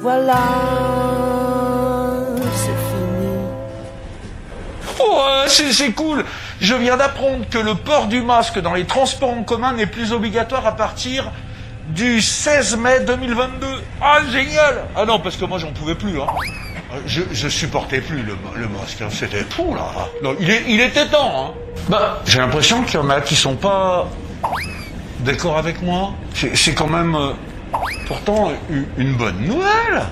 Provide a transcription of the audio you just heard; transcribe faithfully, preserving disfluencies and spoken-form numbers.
Voilà, c'est fini. Oh, c'est cool. Je viens d'apprendre que le port du masque dans les transports en commun n'est plus obligatoire à partir du seize mai deux mille vingt-deux. Ah, génial. Ah non, parce que moi, j'en pouvais plus, hein. Je, je supportais plus le, le masque, hein. C'était fou, là. Non, il, est, il était temps, hein. Bah, j'ai l'impression qu'il y en a qui sont pas d'accord avec moi. C'est quand même, euh, pourtant, une bonne nouvelle.